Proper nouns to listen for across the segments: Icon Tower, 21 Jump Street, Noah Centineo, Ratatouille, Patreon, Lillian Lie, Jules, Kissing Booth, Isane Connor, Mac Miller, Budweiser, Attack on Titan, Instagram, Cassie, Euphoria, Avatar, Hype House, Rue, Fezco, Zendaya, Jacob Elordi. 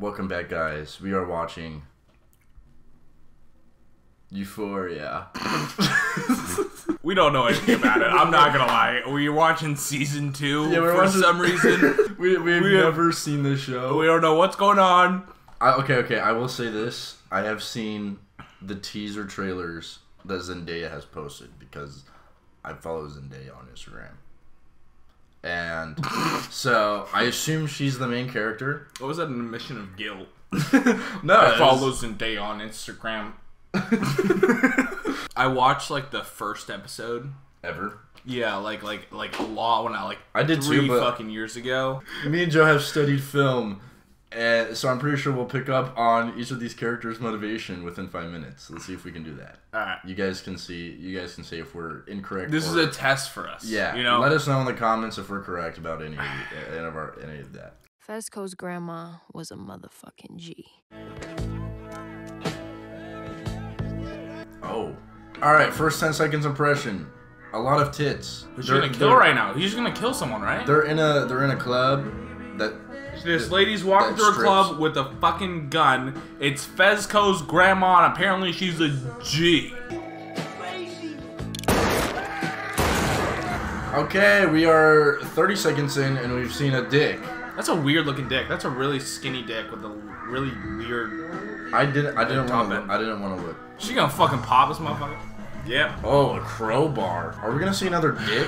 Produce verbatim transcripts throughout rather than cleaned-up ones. Welcome back, guys. We are watching Euphoria. We don't know anything about it. I'm not gonna lie. We're watching season two yeah, we're for watching... some reason. we we've we never have... seen this show. We don't know what's going on. I, okay, okay. I will say this. I have seen the teaser trailers that Zendaya has posted because I follow Zendaya on Instagram. And so I assume she's the main character. What was that, an admission of guilt? No, I follow Zendaya on Instagram. I watched like the first episode ever. Yeah, like like like a lot when I like I did three too, fucking years ago. Me and Joe have studied film, and so I'm pretty sure we'll pick up on each of these characters' motivation within five minutes. Let's see if we can do that. All right, you guys can see. You guys can see if we're incorrect. This or, is a test for us. Yeah, you know. Let us know in the comments if we're correct about any any of our any of that. Fezco's grandma was a motherfucking G. Oh, all right. First ten seconds impression. A lot of tits. Who's gonna kill right now? He's gonna kill someone, right? They're in a they're in a club. That. This lady's walking through a club with a fucking gun. It's Fezco's grandma, and apparently she's a G. Okay, we are thirty seconds in, and we've seen a dick. That's a weird-looking dick. That's a really skinny dick with a really weird. I didn't. I didn't want to. I didn't want to look. She gonna fucking pop this motherfucker. Yeah. Oh, a crowbar. Are we gonna see another dick?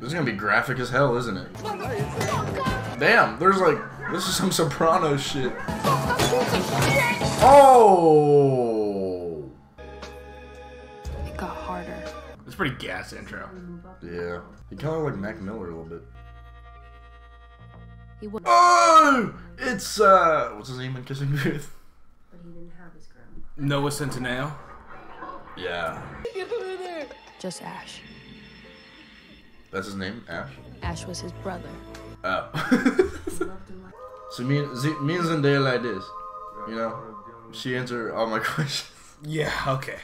This is gonna be graphic as hell, isn't it? Damn, there's like, this is some soprano shit. Oh! It got harder. It's pretty gas intro. Yeah. He kind of like Mac Miller a little bit. He oh! It's, uh, what's his name in Kissing Booth? But he didn't have his grandma. Noah Centineo? Yeah. Just Ash. That's his name? Ash? Ash was his brother. Oh. So me and, me and Zendaya like this, you know? She answered all my questions. Yeah, okay.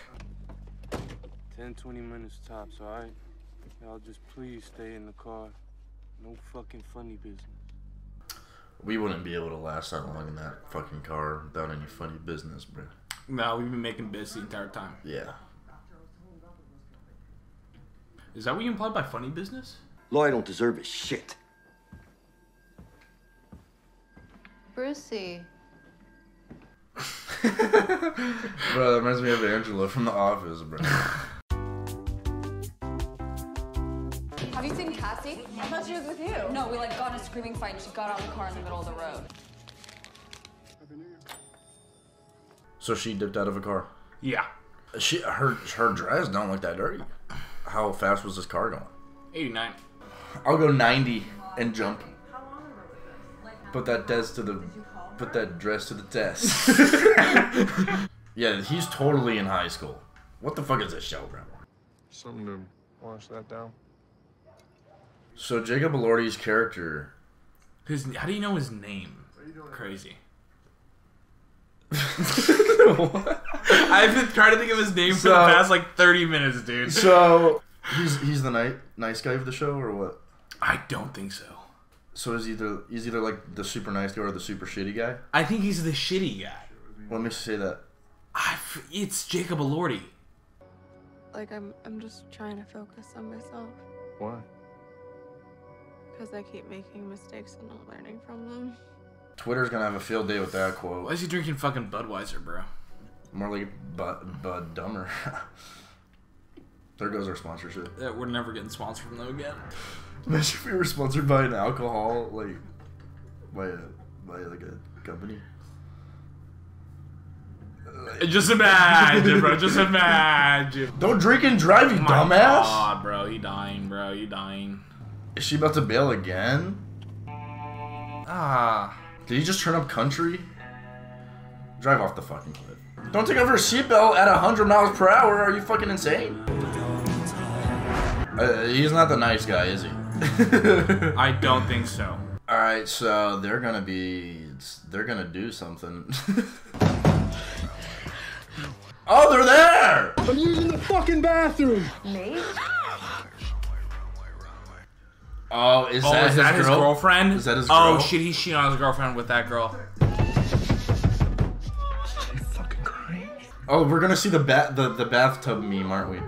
ten, twenty minutes tops, alright? Y'all just please stay in the car. No fucking funny business. We wouldn't be able to last that long in that fucking car without any funny business, bro. No, we've been making biz the entire time. Yeah. Is that what you implied by funny business? Lloyd don't deserve his shit. Brucey. Bro, that reminds me of Angela from The Office, bro. Have you seen Cassie? I thought she was with you. No, we like got in a screaming fight and she got out of the car in the middle of the road. So she dipped out of a car? Yeah. She her her dress don't look that dirty. How fast was this car going? eighty-nine. I'll go ninety and jump. Put that test to the, put that dress to the test. Yeah, he's totally in high school. What the fuck is this show, bro? Something to wash that down. So Jacob Elordi's character, his how do you know his name? Crazy. What? I've been trying to think of his name so, for the past like thirty minutes, dude. So he's he's the nice nice guy of the show, or what? I don't think so. So is either he's either like the super nice guy or the super shitty guy? I think he's the shitty guy. What makes you say that? I f it's Jacob Elordi. Like I'm I'm just trying to focus on myself. Why? Because I keep making mistakes and not learning from them. Twitter's gonna have a field day with that quote. Why is he drinking fucking Budweiser, bro? More like Bud Bud Dumber. There goes our sponsorship. Yeah, we're never getting sponsored from them again. Imagine if we were sponsored by an alcohol, like, by a, by like a company. Like, just imagine, bro. Just imagine. Don't drink and drive, you oh dumbass. God, bro, you dying, bro, you dying. Is she about to bail again? Ah. Did he just turn up country? Drive off the fucking cliff. Don't take off your seatbelt at one hundred miles per hour. Are you fucking insane? Uh, he's not the nice guy, is he? I don't think so. All right, so they're gonna be, they're gonna do something. Oh, they're there! I'm using the fucking bathroom. Me? Oh, is oh, that, is his, that girl? his girlfriend? Is that his girl? Oh shit, he's cheating on his girlfriend with that girl. Oh, we're gonna see the ba the the bathtub meme, aren't we?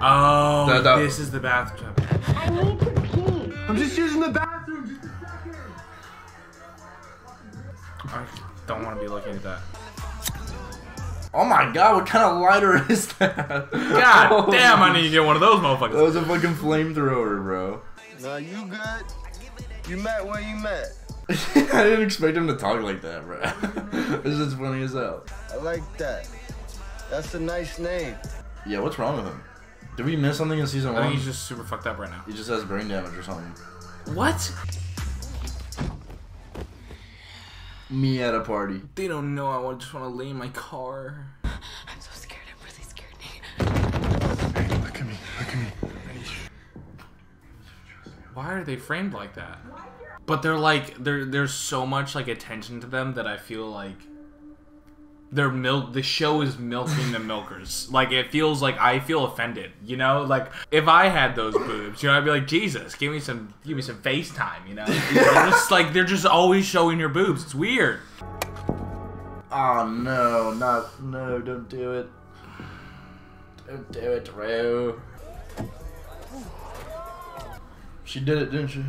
Oh, the, the... this is the bathtub. I need to pee. I'm just using the bathroom. Just a second. I don't want to be looking at that. Oh my god, what kind of lighter is that? God oh, damn, I need to get one of those motherfuckers. That was a fucking flamethrower, bro. Nah, you good? You met where you met. I didn't expect him to talk like that, bro. This is funny as hell. I like that. That's a nice name. Yeah, what's wrong with him? Did we miss something in season one? I think he's just super fucked up right now. He just has brain damage or something. What? Me at a party. They don't know. I just want to lay in my car. I'm so scared. I'm really scared, Nate. Hey, look at me. Look at me. Why are they framed like that? But they're like, there. There's so much like attention to them that I feel like they're milk. The show is milking the milkers. Like it feels like I feel offended. You know, like if I had those boobs, you know, I'd be like, Jesus, give me some, give me some FaceTime. You know, they're just like they're just always showing your boobs. It's weird. Oh no, not no! Don't do it. Don't do it, Rue. She did it, didn't she?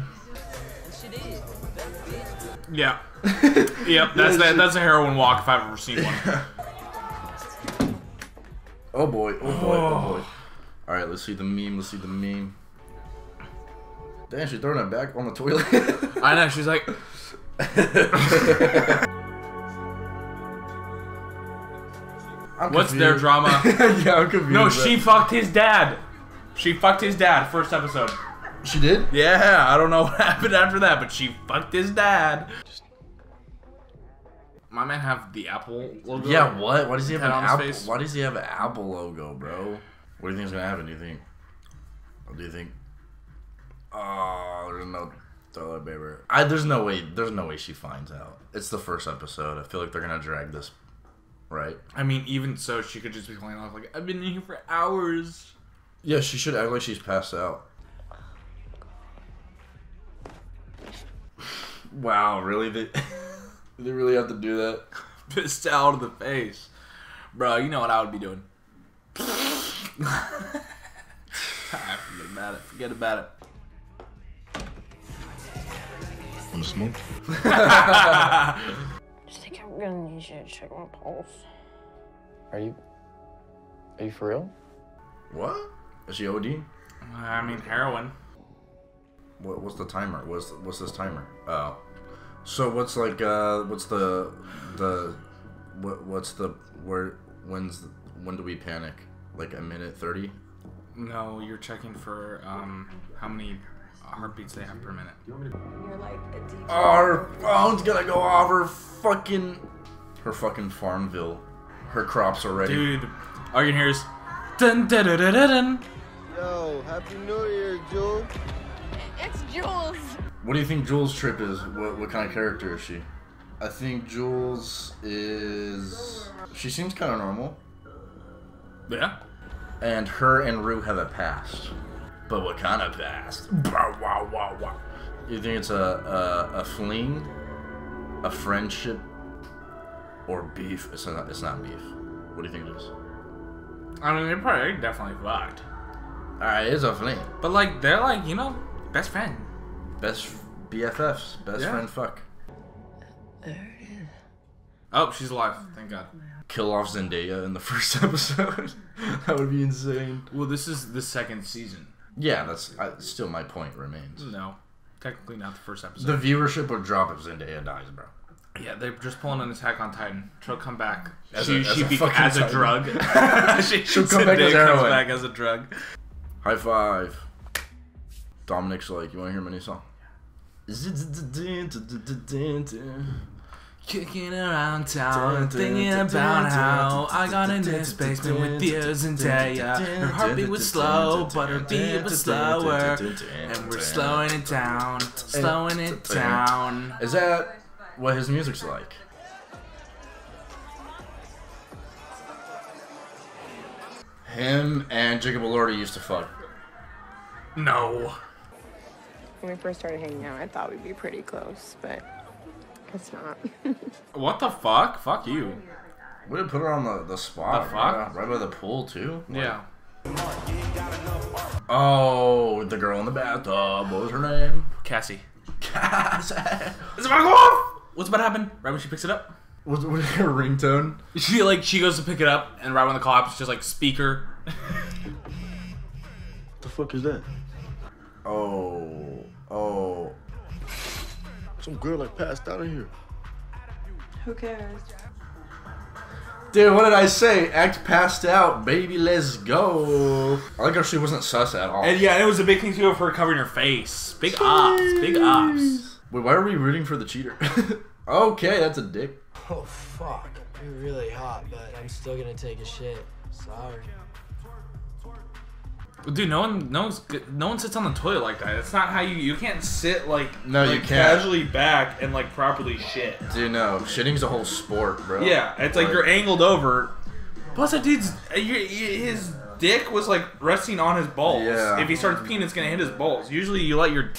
Yeah. Yep, that's that that's a heroin walk if I've ever seen one. Oh boy, oh boy, oh boy. Alright, let's see the meme, let's see the meme. Damn, she's throwing it back on the toilet. I know, she's like I'm what's confused. Their drama? Yeah, I'm confused. No, she fucked his dad. She fucked his dad, first episode. She did? Yeah, I don't know what happened after that, but she fucked his dad. Just... My man have the Apple logo. Yeah, what? Why does he have an Apple? Why does he have an Apple logo, bro? What do you think's gonna happen? Do you think? What do you think? Oh, there's no toilet paper. I there's no way. There's no way she finds out. It's the first episode. I feel like they're gonna drag this, right? I mean, even so, she could just be playing off like I've been in here for hours. Yeah, she should act like she's passed out. Wow, really? They, they really have to do that? Pissed out of the face. Bro, you know what I would be doing. Forget about it. Forget about it. I'm smoked. I think I'm gonna need you to check my pulse. Are you... Are you for real? What? Is she O D? I mean, heroin. What, what's the timer? What's, what's this timer? Oh. So what's like uh what's the the what what's the where when's the, when do we panic? Like a minute thirty? No, you're checking for um how many heartbeats they have per minute. You're like a D J. Oh, her phone's gonna go off. Her fucking her fucking Farmville. Her crops are ready. Dude, all you can hear is dun dun dun dun dun. Yo, happy New Year, Jules. It's Jules. What do you think Jules' trip is? What, what kind of character is she? I think Jules is... She seems kind of normal. Yeah. And her and Rue have a past. But what kind of past? Wow, wow, wow, wow. You think it's a, a, a fling? A friendship? Or beef? It's not, it's not beef. What do you think it is? I mean, they probably definitely fucked. Alright, it's a fling. But like, they're like, you know, best friend. Best B F Fs. Best yeah. friend fuck. There it is. Oh, she's alive. Thank God. Kill off Zendaya in the first episode. That would be insane. Well, this is the second season. Yeah, that's I, still my point remains. No. Technically not the first episode. The viewership would drop if Zendaya dies, bro. Yeah, they're just pulling an Attack on Titan. She'll come back. As she, a, as she a be, as a drug. she, She'll come back as, comes back as a drug. High five. Dominic's like, you want to hear my new song? Kicking around town, thinking about how I got in this basement with tears and Zendaya. Her heartbeat was slow, but her beat was slower. And we're slowing it down, slowing it down. Is that what his music's like? Him and Jacob Elordi used to fuck. No. When we first started hanging out, I thought we'd be pretty close, but it's not. What the fuck? Fuck you. We would put her on the, the spot. The fuck? Right, right by the pool, too? Like, yeah. Oh, the girl in the bathtub. What was her name? Cassie. Cassie. It's about to go off! What's about to happen? Right when she picks it up? What's her ringtone? She, like, she goes to pick it up, and right when the call happens, just, like, speaker. What the fuck is that? Oh. Oh. Some girl, like, passed out of here. Who cares? Dude, what did I say? Act passed out, baby, let's go. I like how she wasn't sus at all. And yeah, and it was a big thing too of her covering her face. Big Jeez. Ops, big ops. Wait, why are we rooting for the cheater? Okay, that's a dick. Oh, fuck. You're really hot, but I'm still gonna take a shit. Sorry. Dude, no one, no one's, no one sits on the toilet like that. That's not how you. You can't sit like no, like you can't. Casually back and like properly shit. Dude, no, shitting's a whole sport, bro. Yeah, it's like, like you're angled over. Plus, that dude's his dick was like resting on his balls. Yeah. If he starts peeing, it's gonna hit his balls. Usually, you let your.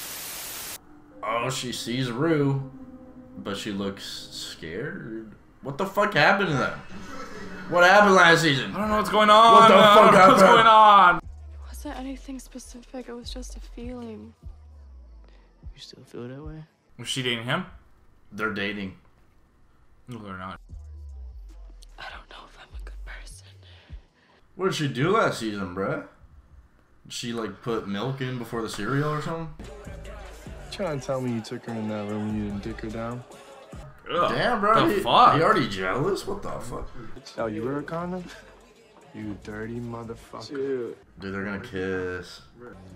Oh, she sees Rue, but she looks scared. What the fuck happened to them? What happened last season? I don't know what's going on. What the fuck I don't know happened? What's going on? Anything specific, it was just a feeling. You still feel that way? Was she dating him? They're dating. No, they're not. I don't know if I'm a good person. What did she do last season, bruh? Did she like put milk in before the cereal or something? Trying to tell me you took her in that room and you didn't dick her down? Ugh, damn, bro. The he, fuck? You already jealous? What the fuck? Oh, you were a condom? You dirty motherfucker. Dude. Dude, they're gonna kiss.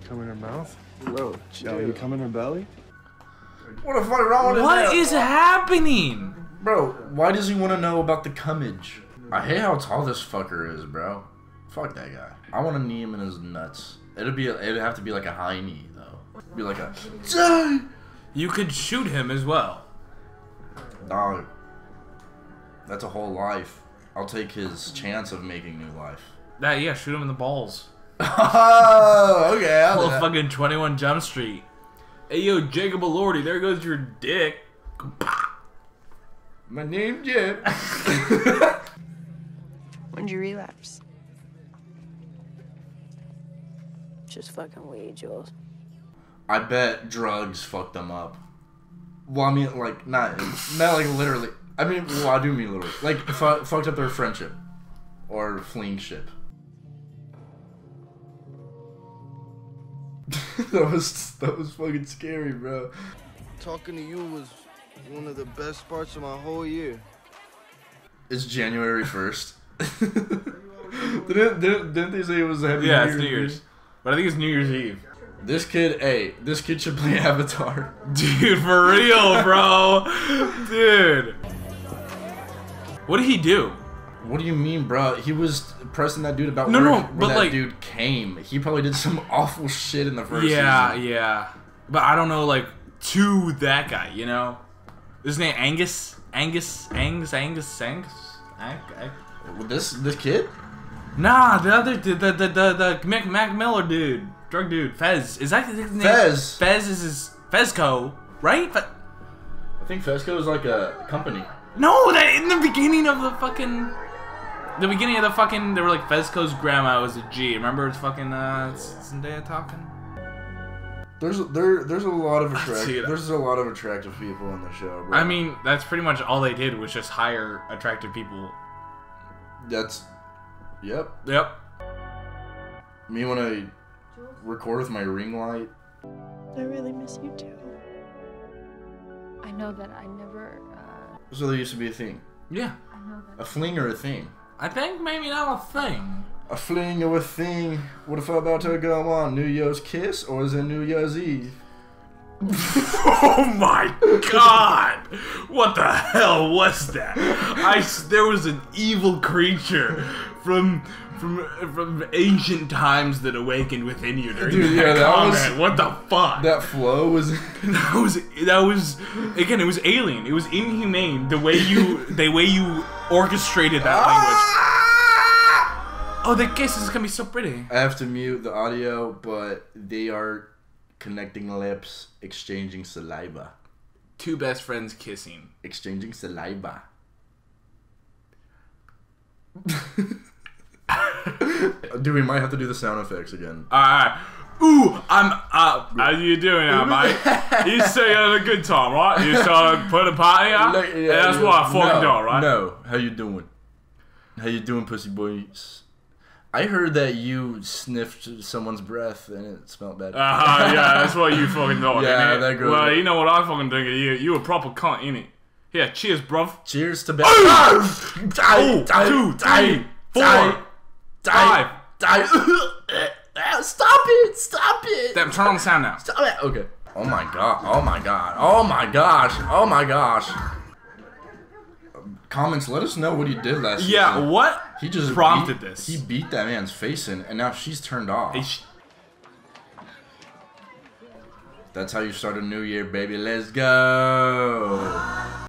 Come in her mouth? Bro, yo, you come in her belly? What the fuck wrong with What is happening? Bro, why does he want to know about the cummage? I hate how tall this fucker is, bro. Fuck that guy. I want to knee him in his nuts. It'd be, it'd have to be like a high knee, though. It'd be like a... You could shoot him as well. Dog. That's a whole life. I'll take his chance of making new life. That yeah, shoot him in the balls. Oh, okay. I'll little fucking twenty-one Jump Street. Hey yo, Jacob Elordi, there goes your dick. My name's Jim. When'd you relapse? Just fucking weed, Jules. I bet drugs fucked them up. Well, I mean, like not, not like literally. I mean, well, I do mean literally. Like, fu fucked up their friendship. Or fleeing ship. that was that was fucking scary, bro. Talking to you was one of the best parts of my whole year. It's January first. didn't, didn't, didn't they say it was Happy yeah, New Year's? Yeah, it's New Year's. Year? But I think it's New Year's Eve. This kid, hey, this kid should play Avatar. Dude, for real, bro. Dude. What did he do? What do you mean, bro? He was pressing that dude about no, where, no, where but that like, dude came. He probably did some awful shit in the first yeah, season. Yeah, yeah. But I don't know, like, to that guy, you know? Isn't it Angus? Angus? Angus? Angus? Angus? Angus? Angus? This, this kid? Nah, the other dude, the, the, the, the Mac, Mac Miller dude. Drug dude. Fez. Is that his name? Fez. Fez is his... Fezco, right? Fe I think Fezco is like a company. No, that in the beginning of the fucking, the beginning of the fucking, they were like Fezco's grandma was a G. Remember, it's fucking uh, Zendaya talking. There's there there's a lot of attractive there's a lot of attractive people in the show. Bro. I mean, that's pretty much all they did was just hire attractive people. That's, yep. Yep. Me when I record with my ring light. I really miss you too. I know that I never. So there used to be a thing. Yeah. A fling or a thing. I think maybe not a thing. A fling or a thing. What if I'm about to go on New Year's kiss or is it New Year's Eve? Oh my god! What the hell was that? I there was an evil creature from from from ancient times that awakened within you during Dude, that, yeah, that comment. Was, what the fuck? That flow was that was that was again. It was alien. It was inhumane the way you the way you orchestrated that language. Oh, the kiss is gonna be so pretty. I have to mute the audio, but they are. Connecting lips, exchanging saliva. Two best friends kissing. Exchanging saliva. Dude, we might have to do the sound effects again. All right. Ooh, I'm up. How you doing now, mate? You still having a good time, right? You still putting a party out? No, yeah, that's yeah. what I fucking no, do, right? No. How you doing? How you doing, pussy boys? I heard that you sniffed someone's breath and it smelled bad. Uh-huh, yeah, that's what you fucking thought, yeah, innit? That girl. Well, you know what I fucking think of you? You a proper cunt, innit? Yeah, cheers, bruv. Cheers to... Oh! Die, die, two, die, three, four, die, die, die. die. Stop it! Stop it! Damn, turn on the sound now. Stop it! Okay. Oh my god. Oh my god. Oh my gosh. Oh my gosh. Comments, let us know what he did last year. Yeah, season. What? He just prompted beat, this. He beat that man's face in, and now she's turned off. Hey, sh That's how you start a new year, baby. Let's go.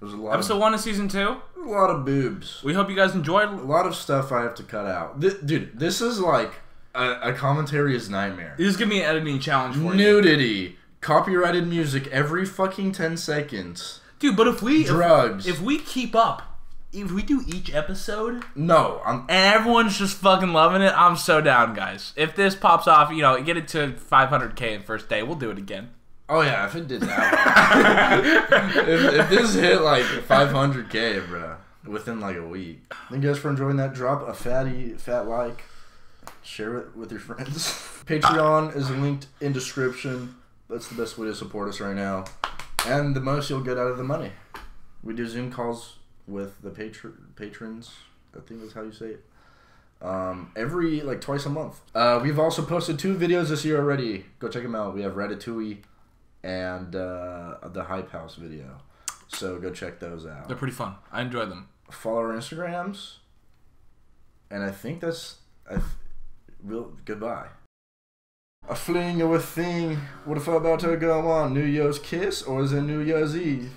There's a lot Episode of, one of season two. A lot of boobs. We hope you guys enjoyed. A lot of stuff I have to cut out. Th dude, this is like... A, a commentary is nightmare. This is gonna be an editing challenge for Nudity. you. Nudity. Copyrighted music every fucking ten seconds. Dude, but if we... Drugs. If, if we keep up, if we do each episode... No, I'm... And everyone's just fucking loving it, I'm so down, guys. If this pops off, you know, get it to five hundred K the first day, we'll do it again. Oh, yeah, if it did that. if, if this hit, like, five hundred K, bro, within, like, a week. Thank you guys for enjoying that. Drop a fatty, fat like. Share it with your friends. Patreon is linked in description. That's the best way to support us right now. And the most you'll get out of the money. We do Zoom calls with the patr patrons. I think that's how you say it. Um, every, like, twice a month. Uh, we've also posted two videos this year already. Go check them out. We have Ratatouille and uh, the Hype House video. So go check those out. They're pretty fun. I enjoy them. Follow our Instagrams. And I think that's... I th We'll, goodbye. A fling of a thing. What if I'm about to go on New Year's kiss or is it New Year's Eve?